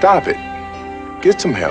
Stop it. Get some help.